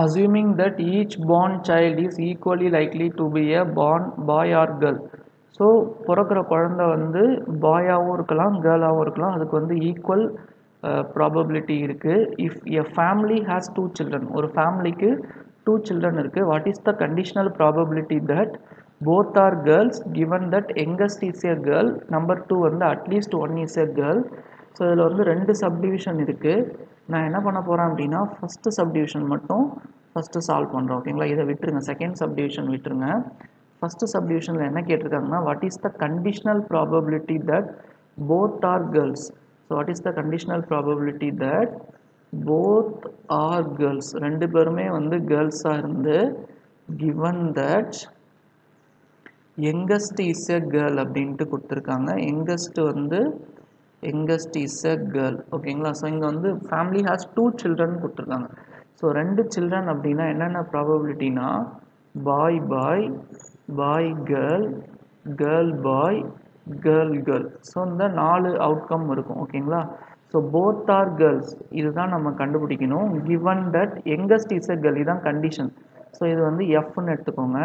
assuming that each born child is equally likely to be a born boy or girl. So பிறக்கிற குழந்தை வந்து பாயாவும் இருக்கலாம் கேர்ளாகவும் இருக்கலாம், அதுக்கு வந்து ஈக்குவல் ப்ராபபிலிட்டி இருக்கு. If a family has two children, ஒரு ஃபேமிலிக்கு டூ சில்ட்ரன் இருக்கு, what is the conditional probability that both are girls given that youngest is a girl, number 2 வந்து at least one is a girl. So இதில் வந்து ரெண்டு subdivision இருக்குது. நான் என்ன பண்ண போகிறேன் அப்படின்னா ஃபஸ்ட்டு சப்டிவிஷன் மட்டும் ஃபஸ்ட்டு சால்வ் பண்ணுறோம், ஓகேங்களா? இதை விட்டுருங்க, செகண்ட் சப்டிவிஷன் விட்டுருங்க. ஃபஸ்ட்டு சப்டிவிஷனில் என்ன கேட்டிருக்காங்கன்னா what is the conditional probability that both are girls. So what is the conditional probability that both are girls, ரெண்டு பேருமே வந்து கேர்ள்ஸாக இருந்து given that youngest is a girl அப்படின்ட்டு கொடுத்துருக்காங்க. youngest வந்து youngest is a girl, ஓகேங்களா? ஸோ இங்கே வந்து ஃபேமிலி ஹாஸ் டூ சில்ட்ரன் கொடுத்துருக்காங்க. ஸோ ரெண்டு சில்ட்ரன் அப்படின்னா என்னென்ன ப்ராபபிலிட்டினா boy boy, boy girl, girl boy, girl girl. So இந்த 4 அவுட்கம் இருக்கும், ஓகேங்களா? ஸோ போத் ஆர் கேர்ள்ஸ் இதுதான் நம்ம கண்டுபிடிக்கணும். Given that youngest is a girl, இதுதான் கண்டிஷன். ஸோ இது வந்து எஃப்னு எடுத்துக்கோங்க.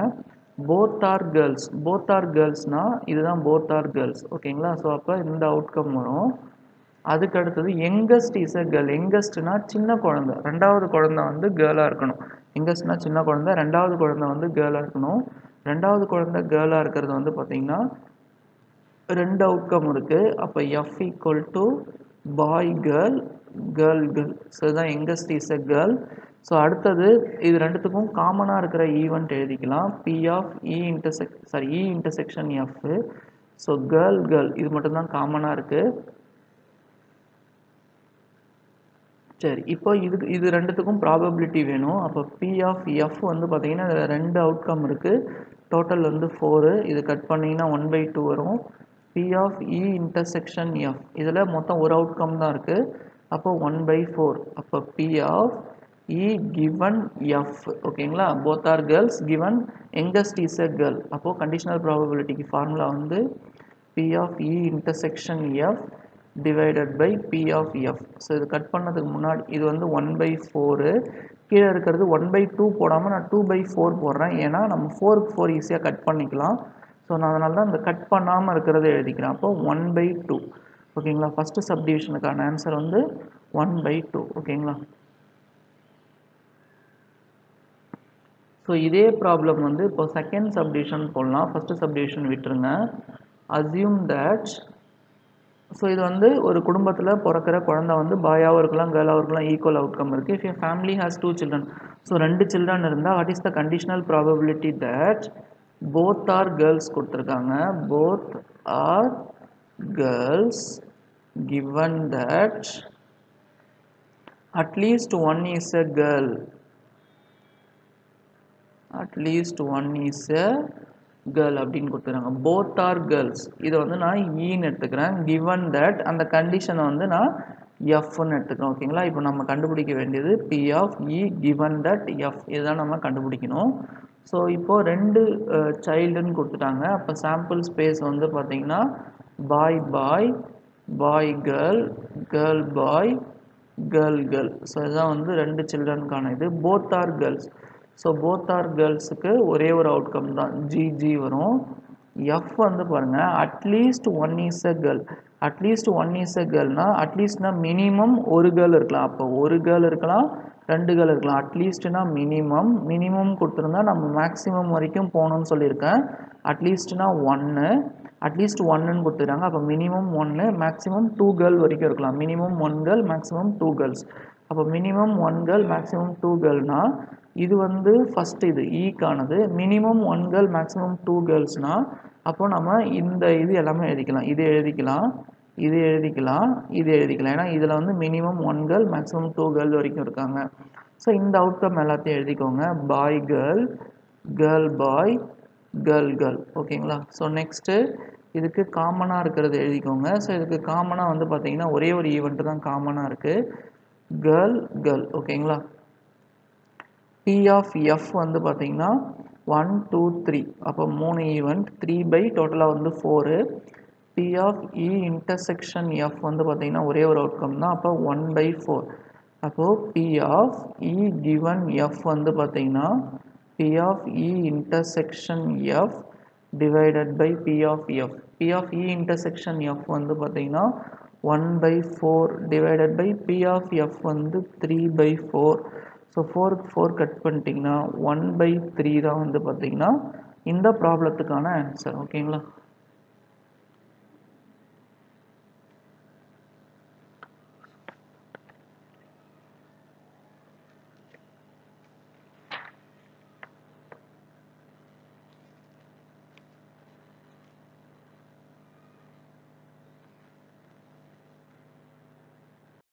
both are girls, both are girls னா இதுதான் both are girls, ஓகேங்களா? ஸோ அப்போ இந்த அவுட்கம் வரும். அதுக்கு அடுத்தது youngest is a girl, youngestனா சின்ன குழந்தை, ரெண்டாவது குழந்தை வந்து கேர்ளாக இருக்கணும். youngestனா சின்ன குழந்தை, ரெண்டாவது குழந்தை வந்து கேர்ளாக இருக்கணும். ரெண்டாவது குழந்தை கேர்ளாக இருக்கிறது வந்து பார்த்தீங்கன்னா ரெண்டு அவுட்கம் இருக்குது. அப்போ F equal to boy girl, girl girl. So இதுதான் youngest is a girl. So அடுத்தது இது ரெண்டுத்துக்கும் காமனாக இருக்கிற ஈவெண்ட் எழுதிக்கலாம். P of E intersection F. So girl girl இது மட்டும்தான் காமனாக இருக்குது. சரி, இப்போ இது ரெண்டுத்துக்கும் ப்ராபபிலிட்டி வேணும். அப்போ பி ஆஃப் எஃப் வந்து பார்த்தீங்கன்னா இதில் ரெண்டு அவுட்கம் இருக்குது, டோட்டல் வந்து 4. இது கட் பண்ணிங்கன்னா 1/2 வரும். P of E intersection F இதில் மொத்தம் ஒரு அவுட்கம் தான் இருக்குது, அப்போ 1/4. அப்போ P of E given F, ஓகேங்களா? both are girls given youngest is a girl. அப்போ கண்டிஷனல் ப்ராபபிலிட்டிக்கு ஃபார்முலா வந்து P of E intersection F divided by P of F. So இது கட் பண்ணதுக்கு முன்னாடி இது வந்து 1/4, கீழே இருக்கிறது 1/2 போடாமல் நான் 2/4 போடுறேன். ஏன்னா நம்ம 4/4 ஈஸியாக கட் பண்ணிக்கலாம். ஸோ நான் அதனால தான் இந்த கட் பண்ணாமல் இருக்கிறத எழுதிக்கிறேன். அப்போ 1/2, ஓகேங்களா? ஃபஸ்ட்டு சப்டிவிஷனுக்கான ஆன்சர் வந்து 1/2, ஓகேங்களா? ஸோ இதே ப்ராப்ளம் வந்து இப்போ செகண்ட் சப்டிவிஷன் போடலாம், ஃபஸ்ட்டு சப்டிவிஷன் விட்டுருங்க. அஸ்யூம் தட், ஸோ இது வந்து ஒரு குடும்பத்தில் பிறக்கிற குழந்தை வந்து பாயாகவும் இருக்கலாம் கேர்ளாகவும் இருக்கலாம், ஈக்குவல் அவுட்கம் இருக்குது. If a family has two children, so ரெண்டு சில்ட்ரன் இருந்தால் what is the conditional probability that both are girls கொடுத்துருக்காங்க. Both are girls given that at least one is a girl, at least one is a girl அப்படின்னு கொடுத்துருக்காங்க. Both are girls இதை வந்து நான் ஈன்னு எடுத்துக்கிறேன். Given that அந்த கண்டிஷனை வந்து நான் எஃப்னு எடுத்துக்கிறேன், ஓகேங்களா? இப்போ நம்ம கண்டுபிடிக்க வேண்டியது P of E given that F, இதுதான் நம்ம கண்டுபிடிக்கணும். ஸோ இப்போது ரெண்டு சைல்டுன்னு கொடுத்துட்டாங்க. அப்போ சாம்பிள் ஸ்பேஸ் வந்து பார்த்தீங்கன்னா boy boy, boy girl, girl boy, girl girl. So இதுதான் வந்து ரெண்டு சில்ட்ரனுக்கான இது. Both are girls, so both are கேர்ள்ஸுக்கு ஒரே ஒரு அவுட்கம் தான், ஜிஜி வரும். எஃப் வந்து பாருங்கள் at least one is a girl, at least one is a கேர்ள்னால் அட்லீஸ்ட்னா மினிமம் ஒரு கேர்ள் இருக்கலாம். அப்போ ஒரு கேர்ள் இருக்கலாம், ரெண்டு கேர்ள் இருக்கலாம். அட்லீஸ்ட்னா மினிமம், மினிமம் கொடுத்துருந்தா நம்ம மேக்ஸிமம் வரைக்கும் போகணும்னு சொல்லியிருக்கேன். அட்லீஸ்ட்னா 1, அட்லீஸ்ட் 1ன்னு கொடுத்துருக்காங்க. அப்போ மினிமம் 1, மேக்ஸிமம் 2 கேர்ள் வரைக்கும் இருக்கலாம். Minimum 1 girl, maximum 2 girls. அப்போ மினிமம் 1 கேர்ள், மேக்ஸிமம் 2 கேர்ள்னால் இது வந்து ஃபஸ்ட், இது ஈக்கானது. மினிமம் 1 கேர்ள் மேக்ஸிமம் 2 கேர்ள்ஸ்னால் அப்போ நம்ம இந்த இது எல்லாமே எழுதிக்கலாம். இது எழுதிக்கலாம், இது எழுதிக்கலாம், இது எழுதிக்கலாம். ஏன்னா இதில் வந்து மினிமம் 1 கேர்ள் மேக்ஸிமம் 2 கேர்ள் வரைக்கும் இருக்காங்க. ஸோ இந்த அவுட்கம் எல்லாத்தையும் எழுதிக்கோங்க. Boy girl, girl boy, girl girl, ஓகேங்களா? ஸோ நெக்ஸ்ட்டு இதுக்கு காமனாக இருக்கிறது எழுதிக்கோங்க. ஸோ இதுக்கு காமனாக வந்து பார்த்திங்கன்னா ஒரே ஒரு ஈவெண்ட்டு தான் காமனாக இருக்குது, கேர்ள் கேர்ள், ஓகேங்களா? P of F வந்து பார்த்தீங்கன்னா 1, 2, 3, அப்போ 3 ஈவெண்ட், 3 டோட்டலாக வந்து 4. P of E intersection F வந்து பார்த்தீங்கன்னா ஒரே ஒரு அவுட்கம் தான், அப்போ 1/4. அப்போ P of E given F வந்து பார்த்தீங்கன்னா P of E intersection F divided by P of F. P of E intersection F வந்து பார்த்தீங்கன்னா 1/4 divided by P of F வந்து 3/4. So 4/4 cut பண்ணிட்டீங்கன்னா 1/3 தான் வந்து பார்த்தீங்கன்னா இந்த ப்ராப்ளத்துக்கான ஆன்சர். ஓகேங்களா?